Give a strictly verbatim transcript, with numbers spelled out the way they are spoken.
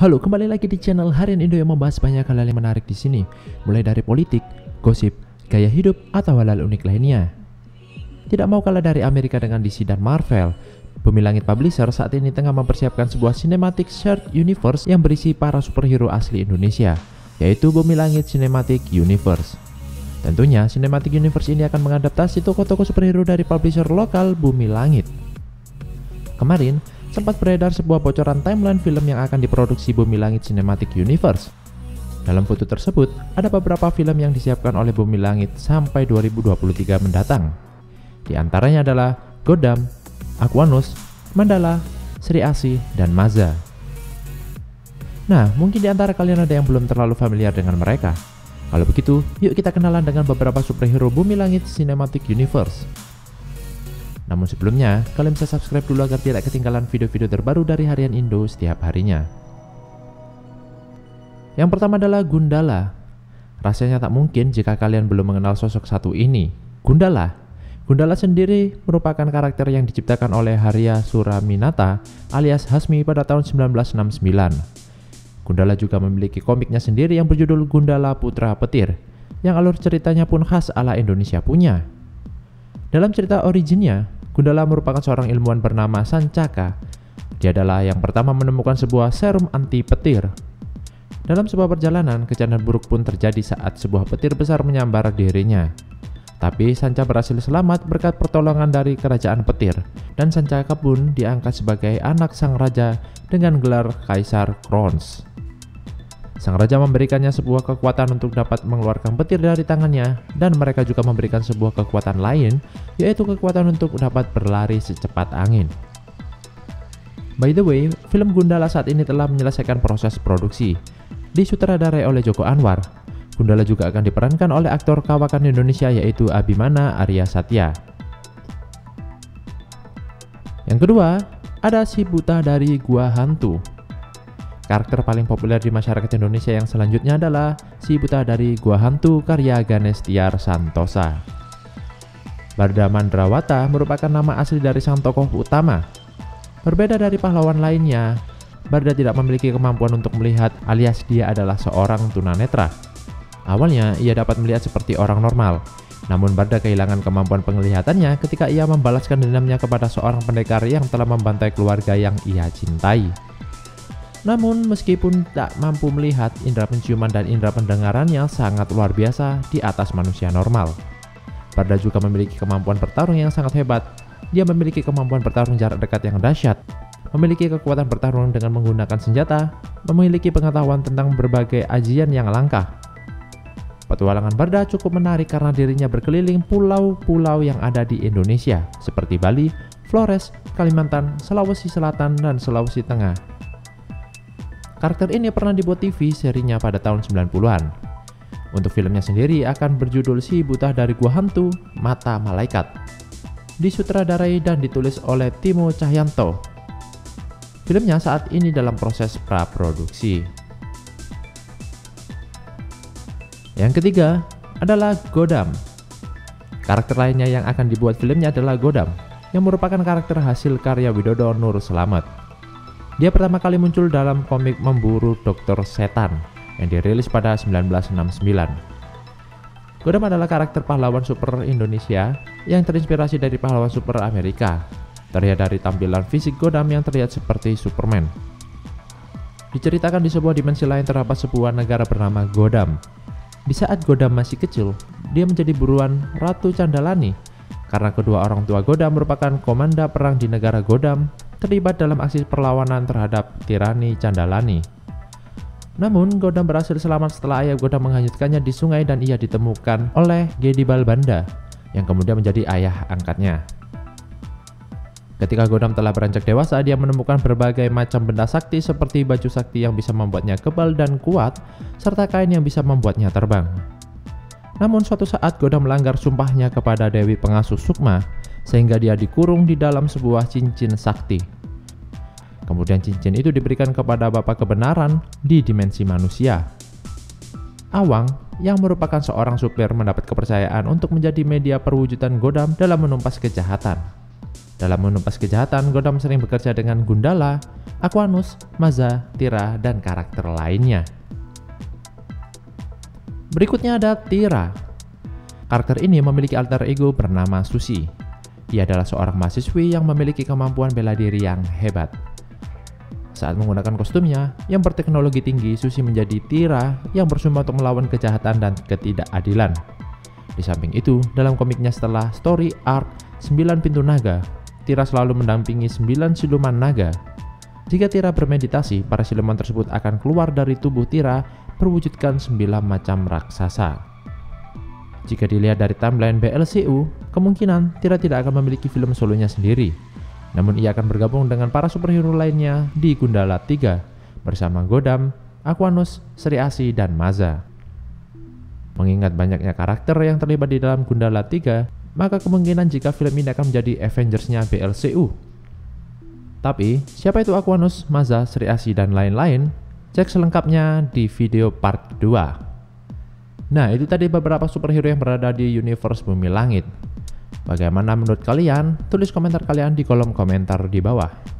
Halo, kembali lagi di channel Harian Indo yang membahas banyak hal yang menarik di sini, mulai dari politik, gosip, gaya hidup, atau hal-hal unik lainnya. Tidak mau kalah dari Amerika dengan D C dan Marvel, Bumi Langit Publisher saat ini tengah mempersiapkan sebuah cinematic shared universe yang berisi para superhero asli Indonesia, yaitu Bumi Langit Cinematic Universe. Tentunya, Cinematic Universe ini akan mengadaptasi tokoh-tokoh superhero dari publisher lokal Bumi Langit. Kemarin, sempat beredar sebuah bocoran timeline film yang akan diproduksi Bumi Langit Cinematic Universe. Dalam foto tersebut, ada beberapa film yang disiapkan oleh Bumi Langit sampai dua ribu dua puluh tiga mendatang. Di antaranya adalah Godam, Aquanus, Mandala, Sri Asih, dan Maza. Nah, mungkin di antara kalian ada yang belum terlalu familiar dengan mereka. Kalau begitu, yuk kita kenalan dengan beberapa superhero Bumi Langit Cinematic Universe. Namun sebelumnya, kalian bisa subscribe dulu agar tidak ketinggalan video-video terbaru dari Harian Indo setiap harinya. Yang pertama adalah Gundala. Rasanya tak mungkin jika kalian belum mengenal sosok satu ini, Gundala. Gundala sendiri merupakan karakter yang diciptakan oleh Harya Suraminata alias Hasmi pada tahun seribu sembilan ratus enam puluh sembilan. Gundala juga memiliki komiknya sendiri yang berjudul Gundala Putra Petir, yang alur ceritanya pun khas ala Indonesia punya. Dalam cerita originnya, Gundala merupakan seorang ilmuwan bernama Sancaka. Dia adalah yang pertama menemukan sebuah serum anti petir. Dalam sebuah perjalanan, kejadian buruk pun terjadi saat sebuah petir besar menyambar dirinya. Tapi Sanca berhasil selamat berkat pertolongan dari kerajaan petir, dan Sancaka pun diangkat sebagai anak sang raja dengan gelar Kaisar Krons. Sang raja memberikannya sebuah kekuatan untuk dapat mengeluarkan petir dari tangannya, dan mereka juga memberikan sebuah kekuatan lain, yaitu kekuatan untuk dapat berlari secepat angin. By the way, film Gundala saat ini telah menyelesaikan proses produksi, disutradarai oleh Joko Anwar. Gundala juga akan diperankan oleh aktor kawakan Indonesia yaitu Abimana Arya Satya. Yang kedua, ada Si Buta dari Gua Hantu. Karakter paling populer di masyarakat Indonesia yang selanjutnya adalah Si Buta dari Gua Hantu karya Ganestiar Santosa. Barda Mandrawata merupakan nama asli dari sang tokoh utama. Berbeda dari pahlawan lainnya, Barda tidak memiliki kemampuan untuk melihat alias dia adalah seorang tunanetra. Awalnya, ia dapat melihat seperti orang normal. Namun Barda kehilangan kemampuan penglihatannya ketika ia membalaskan dendamnya kepada seorang pendekar yang telah membantai keluarga yang ia cintai. Namun, meskipun tak mampu melihat, indera penciuman dan indera pendengarannya sangat luar biasa di atas manusia normal. Barda juga memiliki kemampuan bertarung yang sangat hebat. Dia memiliki kemampuan bertarung jarak dekat yang dahsyat, memiliki kekuatan bertarung dengan menggunakan senjata, memiliki pengetahuan tentang berbagai ajian yang langka. Petualangan Barda cukup menarik karena dirinya berkeliling pulau-pulau yang ada di Indonesia, seperti Bali, Flores, Kalimantan, Sulawesi Selatan, dan Sulawesi Tengah. Karakter ini pernah dibuat T V serinya pada tahun sembilan puluhan. Untuk filmnya sendiri akan berjudul Si Buta dari Gua Hantu, Mata Malaikat. Disutradarai dan ditulis oleh Timo Cahyanto. Filmnya saat ini dalam proses praproduksi. Yang ketiga adalah Godam. Karakter lainnya yang akan dibuat filmnya adalah Godam, yang merupakan karakter hasil karya Widodo Nur Selamet. Dia pertama kali muncul dalam komik Memburu dokter Setan yang dirilis pada seribu sembilan ratus enam puluh sembilan. Godam adalah karakter pahlawan super Indonesia yang terinspirasi dari pahlawan super Amerika. Terlihat dari tampilan fisik Godam yang terlihat seperti Superman. Diceritakan di sebuah dimensi lain terdapat sebuah negara bernama Godam. Di saat Godam masih kecil, dia menjadi buruan Ratu Candalani karena kedua orang tua Godam merupakan komanda perang di negara Godam terlibat dalam aksi perlawanan terhadap tirani Candalani. Namun, Godam berhasil selamat setelah ayah Godam menghanyutkannya di sungai dan ia ditemukan oleh Gedibal Banda yang kemudian menjadi ayah angkatnya. Ketika Godam telah beranjak dewasa, dia menemukan berbagai macam benda sakti seperti baju sakti yang bisa membuatnya kebal dan kuat, serta kain yang bisa membuatnya terbang. Namun suatu saat Godam melanggar sumpahnya kepada Dewi Pengasuh Sukma, sehingga dia dikurung di dalam sebuah cincin sakti. Kemudian cincin itu diberikan kepada Bapak Kebenaran di dimensi manusia. Awang, yang merupakan seorang supir, mendapat kepercayaan untuk menjadi media perwujudan Godam dalam menumpas kejahatan. Dalam menumpas kejahatan, Godam sering bekerja dengan Gundala, Aquanus, Maza, Tira, dan karakter lainnya. Berikutnya ada Tira. Karakter ini memiliki alter ego bernama Susi. Ia adalah seorang mahasiswi yang memiliki kemampuan bela diri yang hebat. Saat menggunakan kostumnya yang berteknologi tinggi, Susi menjadi Tira yang bersumpah untuk melawan kejahatan dan ketidakadilan. Di samping itu, dalam komiknya setelah story arc sembilan Pintu Naga, Tira selalu mendampingi sembilan siluman naga. Jika Tira bermeditasi, para siluman tersebut akan keluar dari tubuh Tira berwujudkan sembilan macam raksasa. Jika dilihat dari timeline B L C U, kemungkinan Tira tidak akan memiliki film solonya sendiri. Namun ia akan bergabung dengan para superhero lainnya di Gundala tiga bersama Godam, Aquanus, Sri Asih, dan Maza. Mengingat banyaknya karakter yang terlibat di dalam Gundala tiga, maka kemungkinan jika film ini akan menjadi Avengers-nya B L C U. Tapi, siapa itu Aquanus, Maza, Sri Asih, dan lain-lain? Cek selengkapnya di video part dua. Nah, itu tadi beberapa superhero yang berada di universe Bumi Langit. Bagaimana menurut kalian? Tulis komentar kalian di kolom komentar di bawah.